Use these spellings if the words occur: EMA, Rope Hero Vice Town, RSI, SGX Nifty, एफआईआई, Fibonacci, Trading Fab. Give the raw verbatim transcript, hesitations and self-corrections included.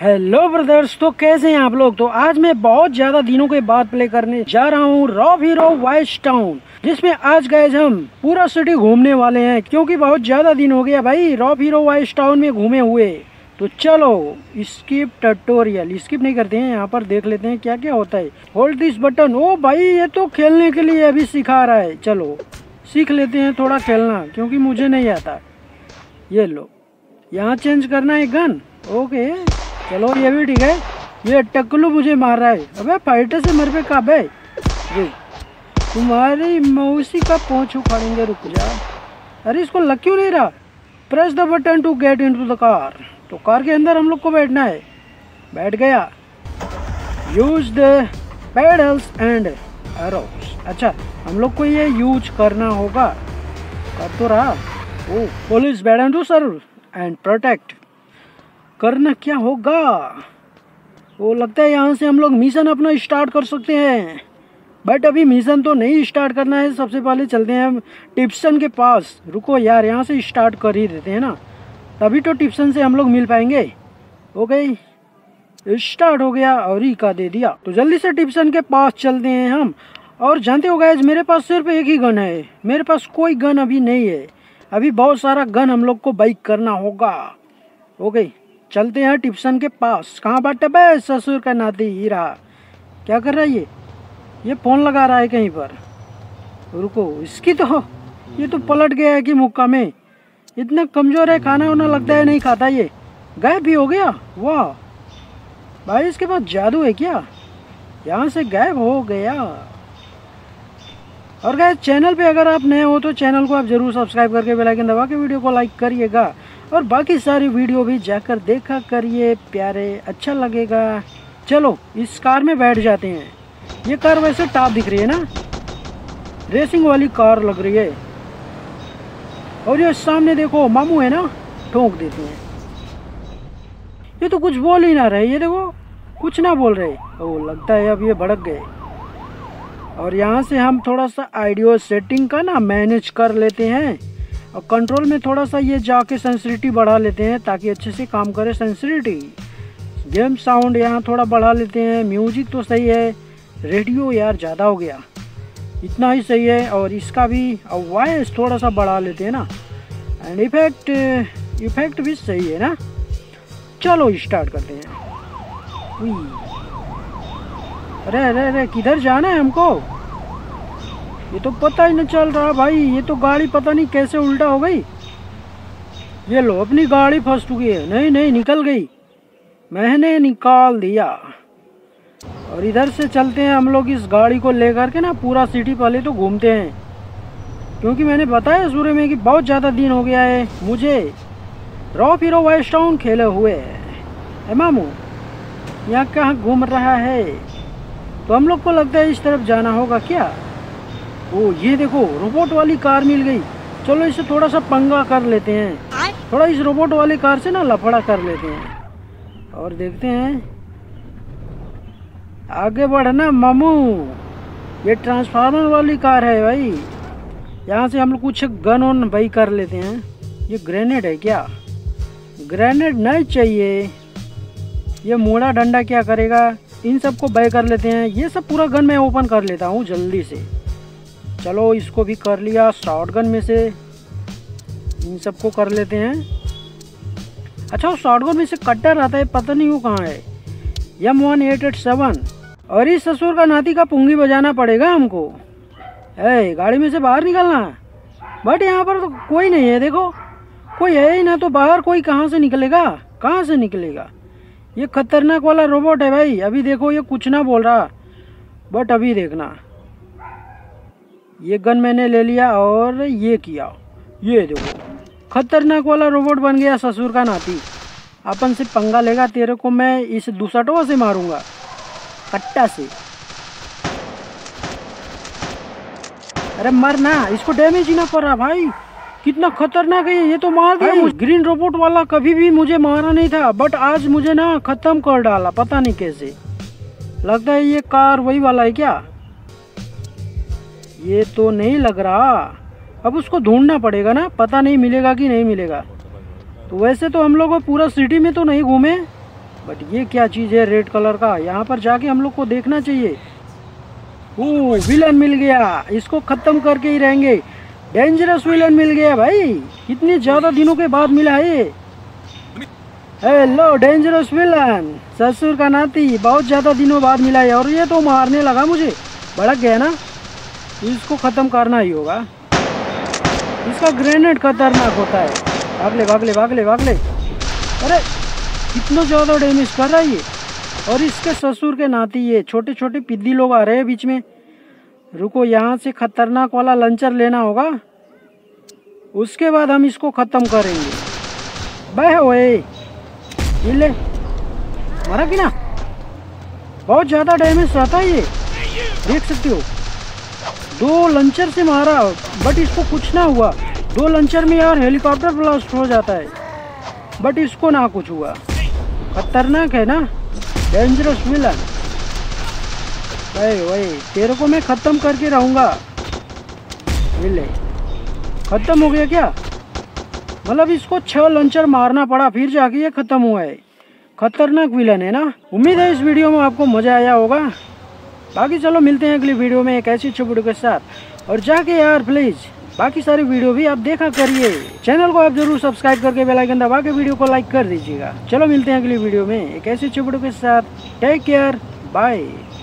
Hello brothers, तो कैसे हैं आप लोग। तो आज मैं बहुत ज़्यादा दिनों के बाद प्ले करने जा रहा हूँ रॉप हीरो वाइस टाउन, जिसमें आज गाइस हम पूरा सिटी घूमने वाले हैं, क्योंकि बहुत ज़्यादा दिन हो गया भाई रॉप हीरो वाइस टाउन में घूमे हुए। तो चलो स्किप ट्यूटोरियल स्किप नहीं करते हैं, यहाँ पर देख लेते हैं क्या क्या होता है। Hold this button. ओ भाई, ये तो खेलने के लिए अभी सिखा रहा है। चलो सीख लेते हैं थोड़ा खेलना, क्योंकि मुझे नहीं आता। ये लो, यहाँ चेंज करना है गन। ओके चलो ये भी ठीक है। ये टकलू मुझे मार रहा है। अबे फाइटर से मर पे काब है जी। तुम्हारी मौसी का पोंछू फाड़ेंगे, रुक जा। अरे इसको लग क्यों नहीं रहा। Press the button to get into the car. तो कार के अंदर हम लोग को बैठना है। बैठ गया। Use the pedals and arrows. अच्छा, हम लोग को ये यूज करना होगा। कर तो रहा। ओ police Baden to serve and protect. करना क्या होगा। वो लगता है यहाँ से हम लोग मिशन अपना स्टार्ट कर सकते हैं, बट अभी मिशन तो नहीं स्टार्ट करना है। सबसे पहले चलते हैं हम टिप्सन के पास। रुको यार, यहाँ से स्टार्ट कर ही देते हैं ना, तभी तो टिप्सन से हम लोग मिल पाएंगे। ओके स्टार्ट हो गया और ई का दे दिया। तो जल्दी से टिप्सन के पास चलते हैं हम। और जानते हो गाइस, मेरे पास सिर्फ एक ही गन है। मेरे पास कोई गन अभी नहीं है। अभी बहुत सारा गन हम लोग को बाइक करना होगा। ओके चलते हैं टिप्सन के पास। कहाँ बाटे बे ससुर का नाती ही रहा। क्या कर रहा है ये ये फोन लगा रहा है कहीं पर। रुको, इसकी तो ये तो पलट गया है कि मुक्का में। इतना कमज़ोर है, खाना वाना लगता है नहीं खाता। ये गायब भी हो गया। वाह भाई, इसके पास जादू है क्या। यहाँ से गायब हो गया। और गाइस, चैनल पे अगर आप नए हो तो चैनल को आप ज़रूर सब्सक्राइब करके बेल आइकन दबा के वीडियो को लाइक करिएगा, और बाकी सारी वीडियो भी जाकर देखा करिए प्यारे, अच्छा लगेगा। चलो इस कार में बैठ जाते हैं। ये कार वैसे टॉप दिख रही है ना, रेसिंग वाली कार लग रही है। और ये सामने देखो मामू है ना, ठोंक देते हैं। ये तो कुछ बोल ही ना रहे। ये देखो कुछ ना बोल रहे। ओ लगता है अब ये भड़क गए। और यहाँ से हम थोड़ा सा आइडियो सेटिंग का ना मैनेज कर लेते हैं, और कंट्रोल में थोड़ा सा ये जाके सेंसिटिविटी बढ़ा लेते हैं, ताकि अच्छे से काम करे सेंसिटिविटी। गेम साउंड यहाँ थोड़ा बढ़ा लेते हैं। म्यूजिक तो सही है। रेडियो यार ज़्यादा हो गया, इतना ही सही है। और इसका भी वॉइस थोड़ा सा बढ़ा लेते हैं ना। एंड इफेक्ट इफेक्ट भी सही है ना। चलो स्टार्ट करते हैं। अरे अरे अरे, किधर जाना है हमको। ये तो पता ही नहीं चल रहा भाई। ये तो गाड़ी पता नहीं कैसे उल्टा हो गई। ये लो, अपनी गाड़ी फंस चुकी है। नहीं नहीं, निकल गई। मैंने निकाल दिया। और इधर से चलते हैं हम लोग इस गाड़ी को लेकर के ना, पूरा सिटी पहले तो घूमते हैं, क्योंकि मैंने बताया सूर्य में कि बहुत ज़्यादा दिन हो गया है मुझे रॉप हीरो वाइस टाउन खेले हुए। है मामू यहाँ कहाँ घूम रहा है। तो हम लोग को लगता है इस तरफ जाना होगा क्या। ओ ये देखो, रोबोट वाली कार मिल गई। चलो इसे थोड़ा सा पंगा कर लेते हैं। थोड़ा इस रोबोट वाली कार से ना लफड़ा कर लेते हैं, और देखते हैं आगे बढ़ना मामू। ये ट्रांसफार्मर वाली कार है भाई। यहाँ से हम लोग कुछ गन ऑन भाई कर लेते हैं। ये ग्रेनेड है क्या। ग्रेनेड नहीं चाहिए। ये मुड़ा डंडा क्या करेगा। इन सब को बाय कर लेते हैं। ये सब पूरा गन मैं ओपन कर लेता हूँ जल्दी से। चलो इसको भी कर लिया। शॉटगन में से इन सब को कर लेते हैं। अच्छा, वो शॉटगन में से कट्टर आता है, पता नहीं वो कहाँ है। M one eight eight seven. और इस ससुर का नाती का पुंगी बजाना पड़ेगा हमको। है गाड़ी में से बाहर निकलना, बट यहाँ पर तो कोई नहीं है। देखो कोई है ही ना, तो बाहर कोई कहाँ से निकलेगा, कहाँ से निकलेगा। ये खतरनाक वाला रोबोट है भाई। अभी देखो ये कुछ ना बोल रहा, बट अभी देखना। ये गन मैंने ले लिया और ये किया। ये देखो खतरनाक वाला रोबोट बन गया ससुर का नाती। अपन से पंगा लेगा। तेरे को मैं इस दुसटवा से मारूंगा, कट्टा से। अरे मर ना, इसको डैमेज ही ना कर रहा भाई। कितना खतरनाक है ये तो। मार दिया। ग्रीन रोबोट वाला कभी भी मुझे मारा नहीं था, बट आज मुझे ना खत्म कर डाला, पता नहीं कैसे। लगता है ये कार वही वाला है क्या। ये तो नहीं लग रहा। अब उसको ढूंढना पड़ेगा ना, पता नहीं मिलेगा कि नहीं मिलेगा। तो वैसे तो हम लोग पूरा सिटी में तो नहीं घूमे, बट ये क्या चीज़ है रेड कलर का, यहाँ पर जाके हम लोग को देखना चाहिए। ओह विलन मिल गया, इसको ख़त्म करके ही रहेंगे। डेंजरस विलन मिल गया भाई, कितने ज़्यादा दिनों के बाद मिला है ये। हेलो डेंजरस विलन, ससुर का नाती, बहुत ज़्यादा दिनों बाद मिला है। और ये तो मारने लगा मुझे, भड़क गया ना, इसको ख़त्म करना ही होगा। इसका ग्रेनेड खतरनाक होता है। भागले भागले भागले भागले, अरे कितना ज़्यादा डैमेज कर रहा है ये। और इसके ससुर के नाती ये छोटे छोटे पिद्दी लोग आ रहे हैं बीच में। रुको, यहाँ से खतरनाक वाला लंचर लेना होगा, उसके बाद हम इसको ख़त्म करेंगे। बह ओए, ये ले, मारा कि ना, बहुत ज़्यादा डैमेज रहता है ये, देख सकते हो। दो लंचर से मारा बट इसको कुछ ना हुआ। दो लंचर में यार हेलीकॉप्टर ब्लास्ट हो जाता है बट इसको ना कुछ हुआ। खतरनाक है ना डेंजरस विलन। भाई भाई तेरे को मैं ख़त्म करके रहूँगा। विले ख़त्म हो गया क्या, मतलब इसको छह लंचर मारना पड़ा फिर जाके ये ख़त्म हुआ है। खतरनाक विलन है ना। उम्मीद है इस वीडियो में आपको मज़ा आया होगा। बाकी चलो मिलते हैं अगली वीडियो में एक ऐसी अच्छी वीडियो के साथ। और जाके यार प्लीज़ बाकी सारी वीडियो भी आप देखा करिए। चैनल को आप जरूर सब्सक्राइब करके बेल आइकन दबा के वीडियो को लाइक कर दीजिएगा। चलो मिलते हैं अगली वीडियो में एक ऐसी अच्छी वीडियो के साथ। Take care, bye.